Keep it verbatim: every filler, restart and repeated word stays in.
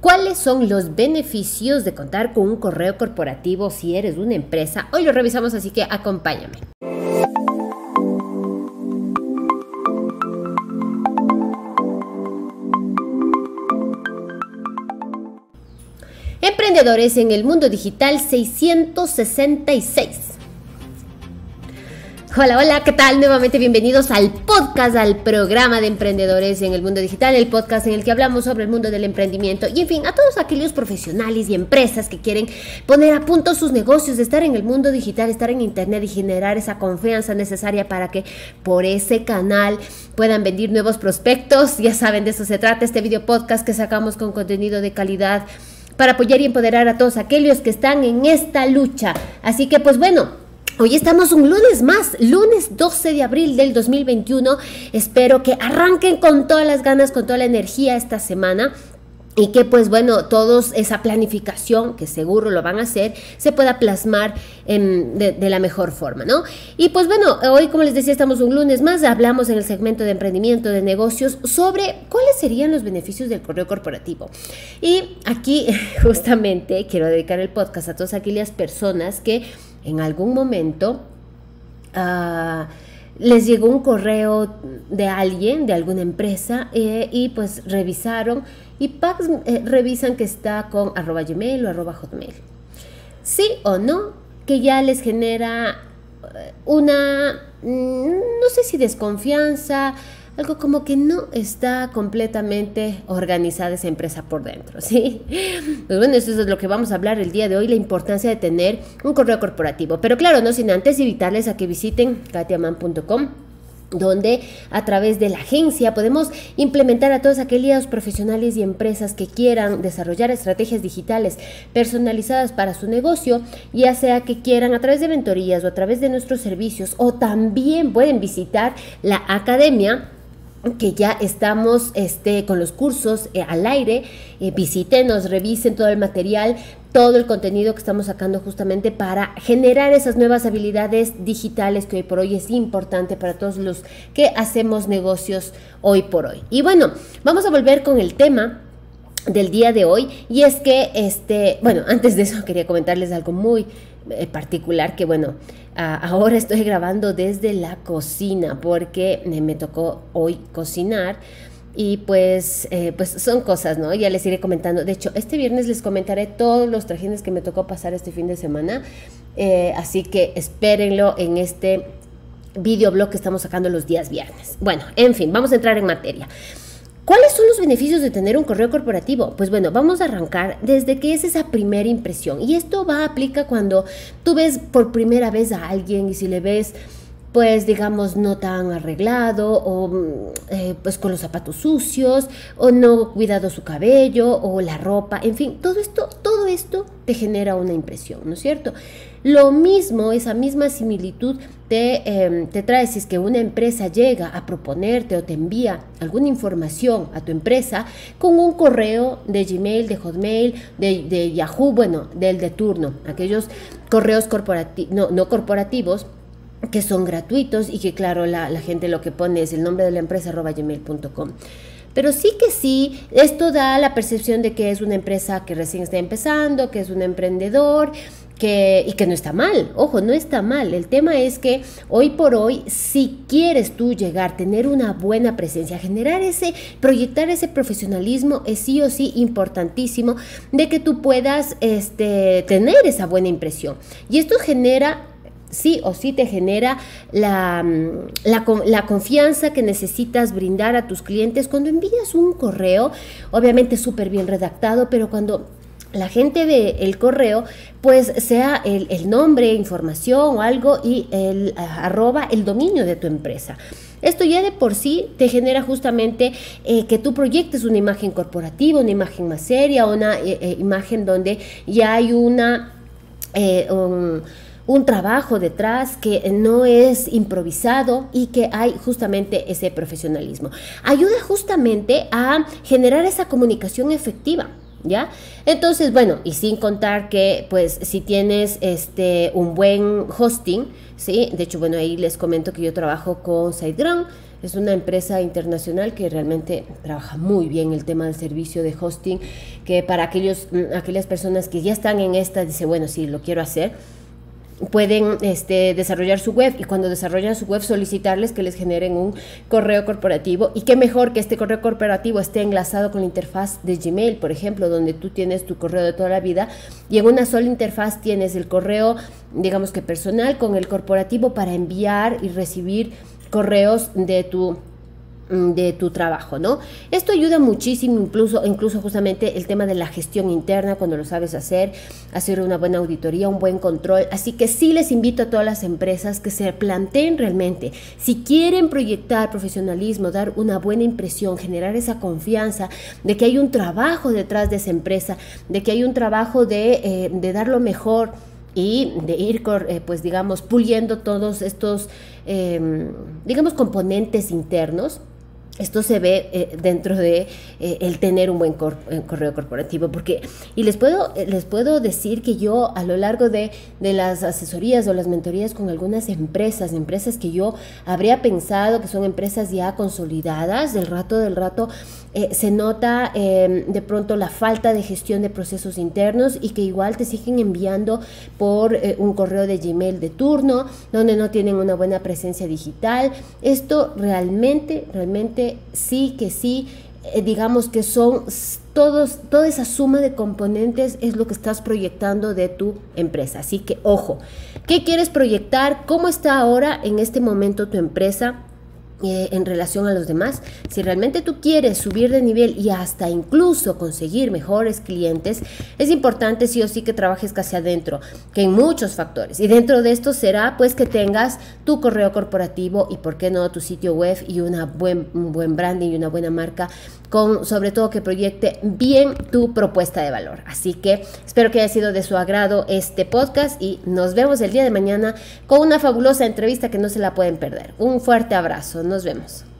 ¿Cuáles son los beneficios de contar con un correo corporativo si eres una empresa? Hoy lo revisamos, así que acompáñame. Emprendedores en el mundo digital seiscientos sesenta y seis. Hola, hola, ¿qué tal? Nuevamente bienvenidos al podcast, al programa de emprendedores en el mundo digital, el podcast en el que hablamos sobre el mundo del emprendimiento y, en fin, a todos aquellos profesionales y empresas que quieren poner a punto sus negocios, estar en el mundo digital, estar en internet y generar esa confianza necesaria para que por ese canal puedan venir nuevos prospectos. Ya saben, de eso se trata este video podcast que sacamos con contenido de calidad para apoyar y empoderar a todos aquellos que están en esta lucha. Así que, pues bueno, hoy estamos un lunes más, lunes doce de abril del dos mil veintiuno. Espero que arranquen con todas las ganas, con toda la energía esta semana. Y que, pues bueno, todos esa planificación, que seguro lo van a hacer, se pueda plasmar en, de, de la mejor forma, ¿no? Y pues bueno, hoy, como les decía, estamos un lunes más. Hablamos en el segmento de emprendimiento, de negocios, sobre cuáles serían los beneficios del correo corporativo. Y aquí, justamente, quiero dedicar el podcast a todas aquellas personas que en algún momento uh, les llegó un correo de alguien, de alguna empresa, eh, y pues revisaron, y Pax eh, revisan que está con arroba gmail o arroba hotmail. Sí o no, que ya les genera una, no sé si desconfianza, algo como que no está completamente organizada esa empresa por dentro, ¿sí? Pues bueno, eso es lo que vamos a hablar el día de hoy, la importancia de tener un correo corporativo. Pero claro, no sin antes invitarles a que visiten Katyaman punto com, donde a través de la agencia podemos implementar a todos aquellos profesionales y empresas que quieran desarrollar estrategias digitales personalizadas para su negocio, ya sea que quieran a través de mentorías o a través de nuestros servicios, o también pueden visitar la academia, que ya estamos este, con los cursos eh, al aire. Eh, visítenos, revisen todo el material, todo el contenido que estamos sacando justamente para generar esas nuevas habilidades digitales que hoy por hoy es importante para todos los que hacemos negocios hoy por hoy. Y bueno, vamos a volver con el tema del día de hoy, y es que, este, bueno, antes de eso quería comentarles algo muy eh, particular, que bueno, a, ahora estoy grabando desde la cocina, porque me, me tocó hoy cocinar, y pues, eh, pues son cosas, ¿no? Ya les iré comentando. De hecho, este viernes les comentaré todos los trajines que me tocó pasar este fin de semana, eh, así que espérenlo en este videoblog que estamos sacando los días viernes. Bueno, en fin, vamos a entrar en materia. ¿Cuáles son los beneficios de tener un correo corporativo? Pues bueno, vamos a arrancar desde que es esa primera impresión. Y esto va aplica cuando tú ves por primera vez a alguien, y si le ves, pues digamos, no tan arreglado, o eh, pues con los zapatos sucios, o no cuidado su cabello, o la ropa, en fin, todo esto, todo esto te genera una impresión, ¿no es cierto? Lo mismo, esa misma similitud te, eh, te trae si es que una empresa llega a proponerte o te envía alguna información a tu empresa con un correo de Gmail, de Hotmail, de, de Yahoo, bueno, del de turno, aquellos correos corporativos, no, no corporativos, que son gratuitos y que, claro, la, la gente lo que pone es el nombre de la empresa arroba gmail punto com. Pero sí que sí, esto da la percepción de que es una empresa que recién está empezando, que es un emprendedor, que, y que no está mal. Ojo, no está mal. El tema es que hoy por hoy, si quieres tú llegar, tener una buena presencia, generar ese, proyectar ese profesionalismo, es sí o sí importantísimo de que tú puedas este, tener esa buena impresión. Y esto genera, sí o sí te genera la, la, la confianza que necesitas brindar a tus clientes cuando envías un correo, obviamente súper bien redactado, pero cuando la gente ve el correo, pues sea el, el nombre, información o algo, y el arroba, el dominio de tu empresa. Esto ya de por sí te genera justamente eh, que tú proyectes una imagen corporativa, una imagen más seria, una eh, imagen donde ya hay una... Eh, un, un trabajo detrás, que no es improvisado y que hay justamente ese profesionalismo. Ayuda justamente a generar esa comunicación efectiva, ¿ya? Entonces, bueno, y sin contar que, pues, si tienes este, un buen hosting, ¿sí? De hecho, bueno, ahí les comento que yo trabajo con SiteGround, Es una empresa internacional que realmente trabaja muy bien el tema del servicio de hosting, que para aquellos, aquellas personas que ya están en esta, dice, bueno, sí, lo quiero hacer, pueden este, desarrollar su web, y cuando desarrollan su web solicitarles que les generen un correo corporativo, y qué mejor que este correo corporativo esté enlazado con la interfaz de Gmail, por ejemplo, donde tú tienes tu correo de toda la vida y en una sola interfaz tienes el correo, digamos que personal, con el corporativo para enviar y recibir correos de tu de tu trabajo, ¿no? Esto ayuda muchísimo, incluso, incluso justamente el tema de la gestión interna, cuando lo sabes hacer, hacer una buena auditoría, un buen control. Así que sí les invito a todas las empresas que se planteen realmente, si quieren proyectar profesionalismo, dar una buena impresión, generar esa confianza de que hay un trabajo detrás de esa empresa, de que hay un trabajo de, eh, de dar lo mejor y de ir, pues digamos, puliendo todos estos, eh, digamos, componentes internos. Esto se ve eh, dentro de eh, el tener un buen cor correo corporativo, porque y les puedo les puedo decir que yo a lo largo de, de las asesorías o las mentorías con algunas empresas, empresas que yo habría pensado que son empresas ya consolidadas, del rato del rato eh, se nota eh, de pronto la falta de gestión de procesos internos, y que igual te siguen enviando por eh, un correo de Gmail de turno, donde no tienen una buena presencia digital. Esto realmente, realmente sí que sí, eh, digamos que son todos, toda esa suma de componentes es lo que estás proyectando de tu empresa. Así que ojo, ¿qué quieres proyectar? ¿Cómo está ahora en este momento tu empresa eh, en relación a los demás? Si realmente tú quieres subir de nivel y hasta incluso conseguir mejores clientes, es importante sí o sí que trabajes hacia adentro, que hay muchos factores, y dentro de esto será pues que tengas tu correo corporativo y por qué no tu sitio web y una buen, un buen branding y una buena marca, con sobre todo que proyecte bien tu propuesta de valor. Así que espero que haya sido de su agrado este podcast, y nos vemos el día de mañana con una fabulosa entrevista que no se la pueden perder. Un fuerte abrazo. Nos vemos.